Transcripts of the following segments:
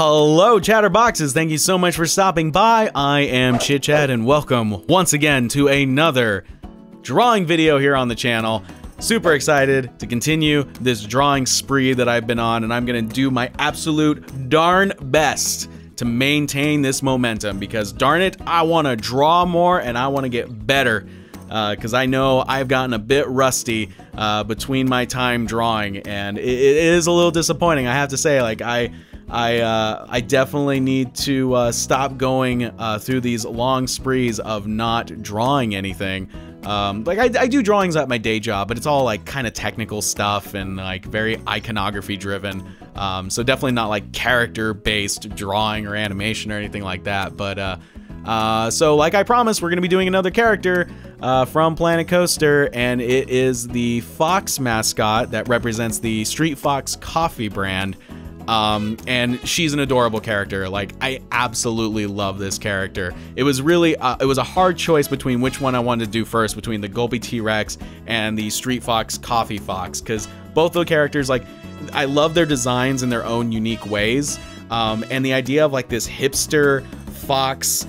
Hello, Chatterboxes. Thank you so much for stopping by. I am ChitChad, and welcome once again to another drawing video here on the channel. Super excited to continue this drawing spree that I've been on, and I'm gonna do my absolute darn best to maintain this momentum because, darn it, I wanna draw more and I wanna get better. Because I know I've gotten a bit rusty between my time drawing, and it is a little disappointing. I have to say, like, I definitely need to stop going through these long sprees of not drawing anything. Like, I do drawings at my day job, but it's all like kind of technical stuff and like very iconography driven. So definitely not like character based drawing or animation or anything like that. But so like I promised, we're gonna be doing another character from Planet Coaster, and it is the fox mascot that represents the Street Fox Coffee brand. And she's an adorable character. Like, I absolutely love this character. It was really, it was a hard choice between which one I wanted to do first, between the Golby T-Rex and the Street Fox Coffee Fox, because both the characters, like, I love their designs in their own unique ways. And the idea of like this hipster fox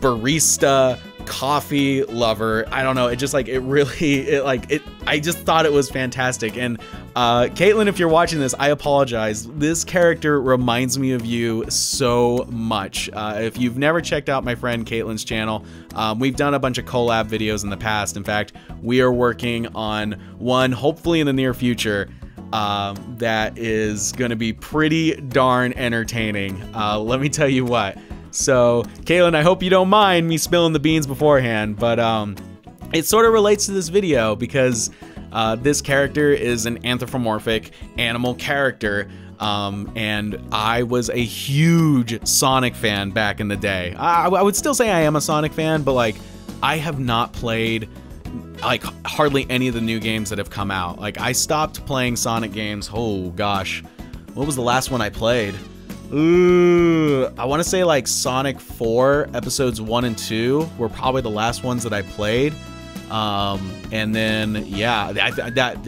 barista coffee lover, I don't know, it just like, it really, it like, it, I just thought it was fantastic. And Caitlin, if you're watching this, I apologize. This character reminds me of you so much. If you've never checked out my friend Caitlin's channel, we've done a bunch of collab videos in the past. In fact, we are working on one, hopefully in the near future, that is going to be pretty darn entertaining. Let me tell you what. So, Caitlin, I hope you don't mind me spilling the beans beforehand, but it sort of relates to this video because this character is an anthropomorphic animal character, and I was a huge Sonic fan back in the day. I would still say I am a Sonic fan, but like, I have not played like hardly any of the new games that have come out. Like, I stopped playing Sonic games. Oh gosh, what was the last one I played? Ooh, I want to say like Sonic 4 episodes 1 and 2 were probably the last ones that I played. And then, yeah,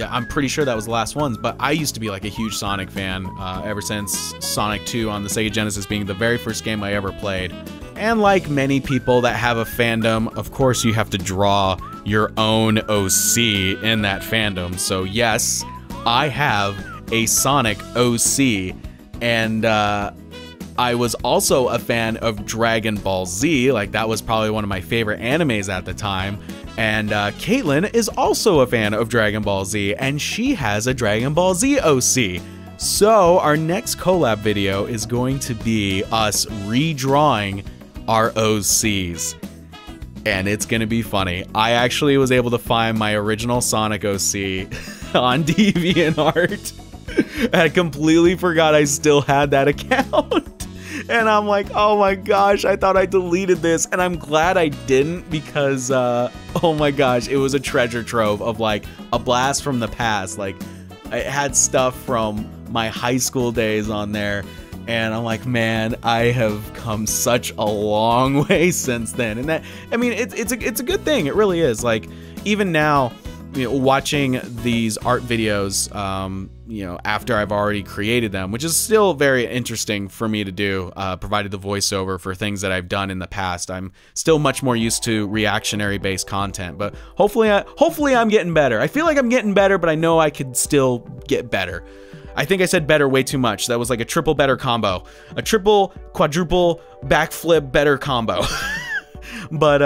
I'm pretty sure that was the last ones, but I used to be like a huge Sonic fan ever since Sonic 2 on the Sega Genesis being the very first game I ever played. And like many people that have a fandom, of course you have to draw your own OC in that fandom. So yes, I have a Sonic OC. And I was also a fan of Dragon Ball Z. Like, that was probably one of my favorite animes at the time. And Caitlin is also a fan of Dragon Ball Z, and she has a Dragon Ball Z OC. So our next collab video is going to be us redrawing our OCs. And it's gonna be funny. I actually was able to find my original Sonic OC on DeviantArt. I completely forgot I still had that account. And I'm like, oh my gosh, I thought I deleted this. And I'm glad I didn't because, oh my gosh, it was a treasure trove of like a blast from the past. Like, it had stuff from my high school days on there. And I'm like, man, I have come such a long way since then. And that, I mean, it's a good thing. It really is. Like, even now, you know, watching these art videos, you know, after I've already created them, which is still very interesting for me to do, provided the voiceover for things that I've done in the past. I'm still much more used to reactionary-based content, but hopefully I'm getting better. I feel like I'm getting better, but I know I could still get better. I think I said better way too much. That was like a triple better combo. A triple, quadruple, backflip better combo. But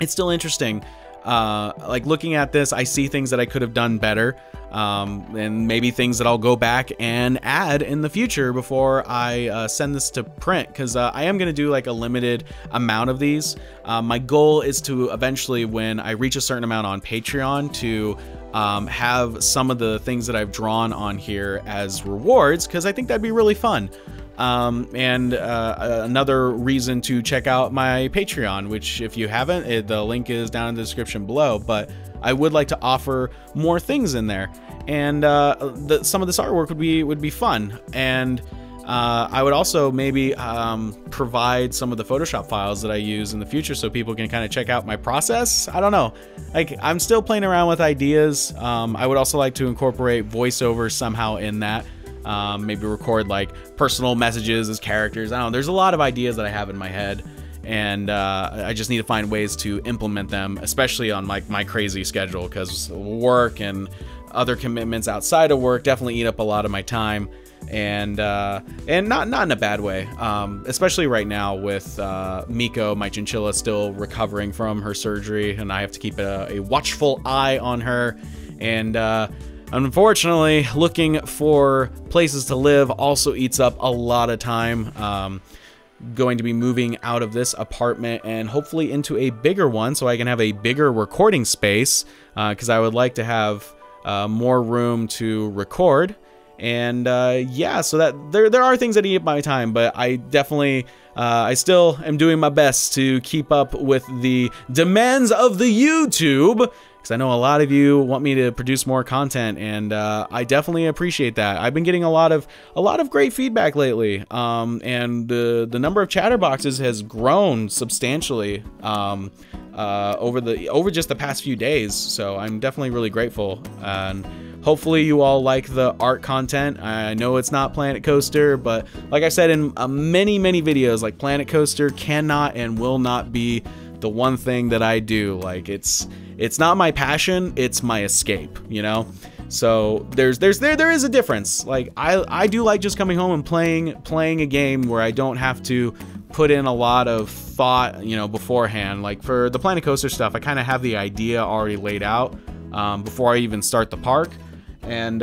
it's still interesting. Like, looking at this, I see things that I could have done better, and maybe things that I'll go back and add in the future before I send this to print, because I am going to do like a limited amount of these. My goal is to eventually, when I reach a certain amount on Patreon, to have some of the things that I've drawn on here as rewards, because I think that'd be really fun. And another reason to check out my Patreon, which if you haven't, the link is down in the description below, but I would like to offer more things in there. And some of this artwork would be fun. And I would also maybe provide some of the Photoshop files that I use in the future so people can kind of check out my process. I don't know. Like, I'm still playing around with ideas. I would also like to incorporate voiceover somehow in that. Maybe record like personal messages as characters. I don't know. There's a lot of ideas that I have in my head, and I just need to find ways to implement them, especially on like my crazy schedule, because work and other commitments outside of work definitely eat up a lot of my time, and not in a bad way, especially right now with Miko, my chinchilla, still recovering from her surgery, and I have to keep a watchful eye on her, and unfortunately looking for places to live also eats up a lot of time. Going to be moving out of this apartment and hopefully into a bigger one so I can have a bigger recording space, because I would like to have more room to record. And yeah, so that there are things that eat my time, but I definitely I still am doing my best to keep up with the demands of the YouTube, because I know a lot of you want me to produce more content, and I definitely appreciate that. I've been getting a lot of great feedback lately, and the number of chatterboxes has grown substantially over just the past few days. So I'm definitely really grateful, and hopefully you all like the art content. I know it's not Planet Coaster, but like I said in many videos, like Planet Coaster cannot and will not be the one thing that I do. Like it's not my passion, it's my escape, you know? So there is a difference. Like I do like just coming home and playing a game where I don't have to put in a lot of thought, you know, beforehand. Like for the Planet Coaster stuff, I kind of have the idea already laid out before I even start the park. And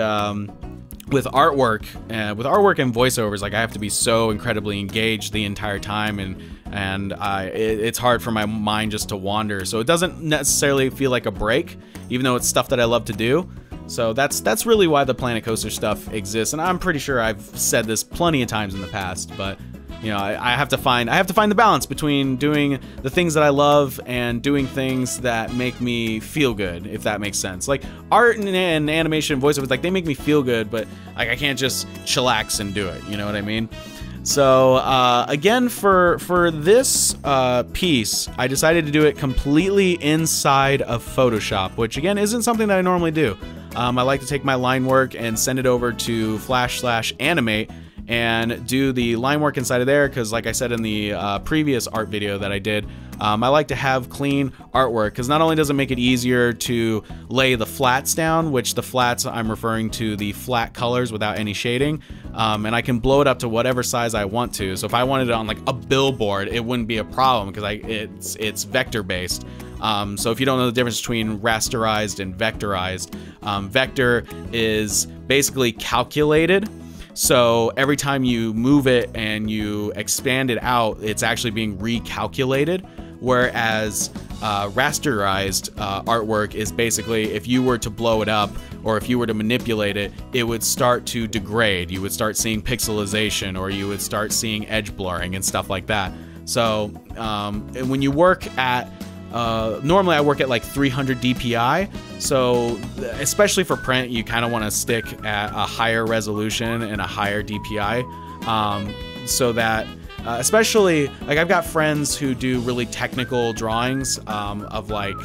with artwork and voiceovers, like I have to be so incredibly engaged the entire time, and it's hard for my mind just to wander. So it doesn't necessarily feel like a break, even though it's stuff that I love to do. So that's really why the Planet Coaster stuff exists. And I'm pretty sure I've said this plenty of times in the past, but you know, I have to find the balance between doing the things that I love and doing things that make me feel good, if that makes sense. Like art and animation and voiceovers, like they make me feel good, but like I can't just chillax and do it. You know what I mean? So again, for this piece, I decided to do it completely inside of Photoshop, which again isn't something that I normally do. I like to take my line work and send it over to Flash/Animate. And do the line work inside of there, because like I said in the previous art video that I did, I like to have clean artwork, because not only does it make it easier to lay the flats down, which the flats, I'm referring to the flat colors without any shading, and I can blow it up to whatever size I want to. So if I wanted it on like a billboard, it wouldn't be a problem, because it's vector based. So if you don't know the difference between rasterized and vectorized, vector is basically calculated. So every time you move it and you expand it out, it's actually being recalculated. Whereas rasterized artwork is basically, if you were to blow it up or if you were to manipulate it, it would start to degrade. You would start seeing pixelization, or you would start seeing edge blurring and stuff like that. So when you work at normally I work at like 300 DPI, so especially for print, you kind of want to stick at a higher resolution and a higher DPI, so that especially, like I've got friends who do really technical drawings of like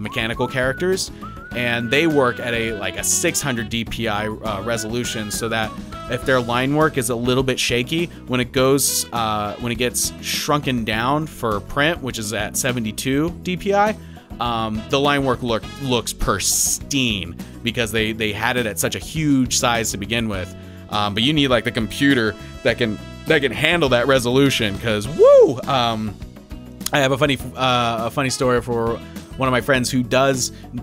mechanical characters, and they work at a 600 DPI resolution, so that if their line work is a little bit shaky, when it gets shrunken down for print, which is at 72 DPI, the line work looks pristine, because they had it at such a huge size to begin with. But you need like the computer that can handle that resolution, because woo! I have a funny story for one of my friends who does do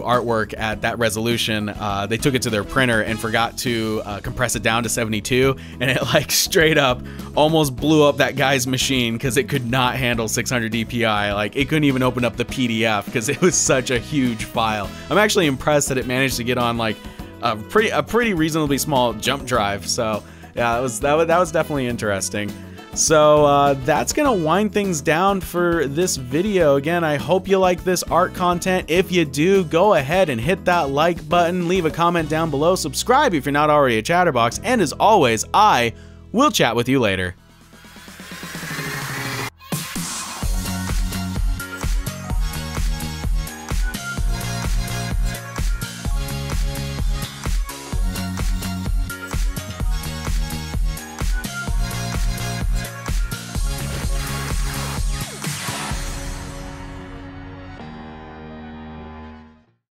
artwork at that resolution. They took it to their printer and forgot to compress it down to 72, and it like straight up almost blew up that guy's machine, because it could not handle 600 DPI. Like it couldn't even open up the PDF, because it was such a huge file. I'm actually impressed that it managed to get on like a pretty reasonably small jump drive. So yeah, that was definitely interesting. So that's gonna wind things down for this video. Again, I hope you like this art content. If you do, go ahead and hit that like button, leave a comment down below, subscribe if you're not already a chatterbox, and as always, I will chat with you later.